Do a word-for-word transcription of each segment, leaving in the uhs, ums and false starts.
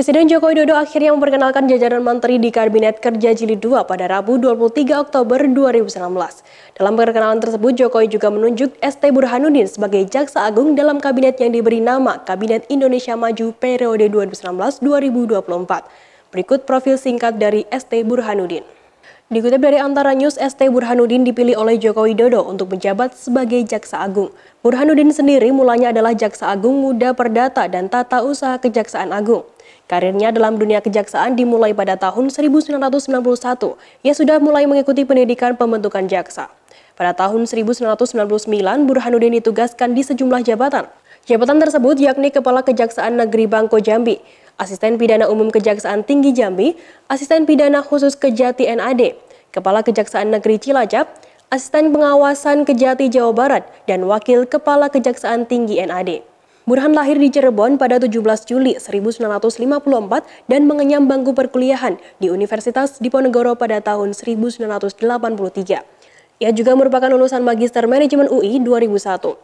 Presiden Joko Widodo akhirnya memperkenalkan jajaran menteri di Kabinet Kerja Jilid dua pada Rabu dua puluh tiga Oktober dua ribu sembilan belas. Dalam perkenalan tersebut, Jokowi juga menunjuk S T Burhanuddin sebagai Jaksa Agung dalam kabinet yang diberi nama Kabinet Indonesia Maju periode dua ribu sembilan belas dua ribu dua puluh empat. Berikut profil singkat dari S T Burhanuddin. Dikutip dari Antara News, S T Burhanuddin dipilih oleh Joko Widodo untuk menjabat sebagai Jaksa Agung. Burhanuddin sendiri mulanya adalah Jaksa Agung Muda Perdata dan Tata Usaha Kejaksaan Agung. Karirnya dalam dunia kejaksaan dimulai pada tahun seribu sembilan ratus sembilan puluh satu. Ia sudah mulai mengikuti pendidikan pembentukan jaksa. Pada tahun seribu sembilan ratus sembilan puluh sembilan, Burhanuddin ditugaskan di sejumlah jabatan. Jabatan tersebut yakni Kepala Kejaksaan Negeri Bangko Jambi, Asisten Pidana Umum Kejaksaan Tinggi Jambi, Asisten Pidana Khusus Kejati N A D, Kepala Kejaksaan Negeri Cilacap, Asisten Pengawasan Kejati Jawa Barat, dan Wakil Kepala Kejaksaan Tinggi N A D. Burhan lahir di Cirebon pada tujuh belas Juli seribu sembilan ratus lima puluh empat dan mengenyam bangku perkuliahan di Universitas Diponegoro pada tahun seribu sembilan ratus delapan puluh tiga. Ia juga merupakan lulusan Magister Manajemen U I dua ribu satu.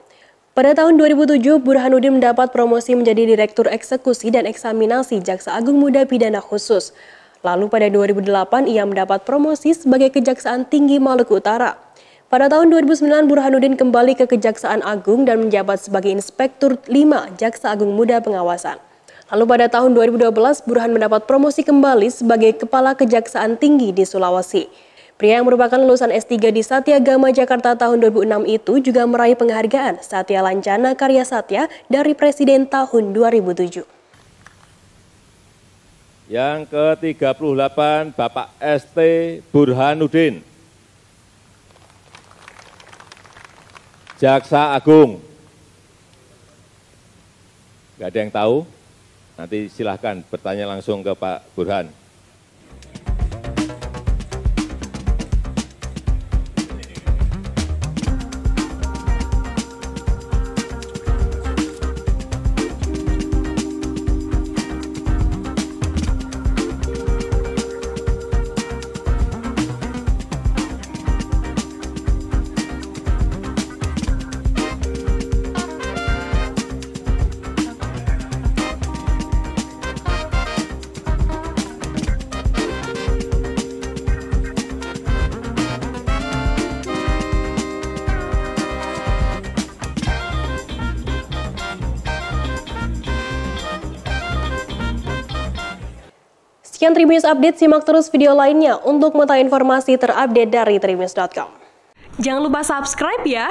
Pada tahun dua ribu tujuh, Burhanuddin mendapat promosi menjadi Direktur Eksekusi dan Eksaminasi Jaksa Agung Muda Pidana Khusus. Lalu pada dua ribu delapan, ia mendapat promosi sebagai Kejaksaan Tinggi Maluku Utara. Pada tahun dua ribu sembilan, Burhanuddin kembali ke Kejaksaan Agung dan menjabat sebagai Inspektur lima Jaksa Agung Muda Pengawasan. Lalu pada tahun dua ribu dua belas, Burhan mendapat promosi kembali sebagai Kepala Kejaksaan Tinggi di Sulawesi. Pria yang merupakan lulusan S tiga di Satyagama Jakarta tahun dua ribu enam itu juga meraih penghargaan Satya Lancana Karya Satya dari Presiden tahun dua ribu tujuh. Yang ke tiga puluh delapan, Bapak S T Burhanuddin, Jaksa Agung. Enggak ada yang tahu? Nanti silahkan bertanya langsung ke Pak Burhan. Sekian Tribunnews Update, simak terus video lainnya untuk mengetahui informasi terupdate dari tribunnews titik com. Jangan lupa subscribe ya!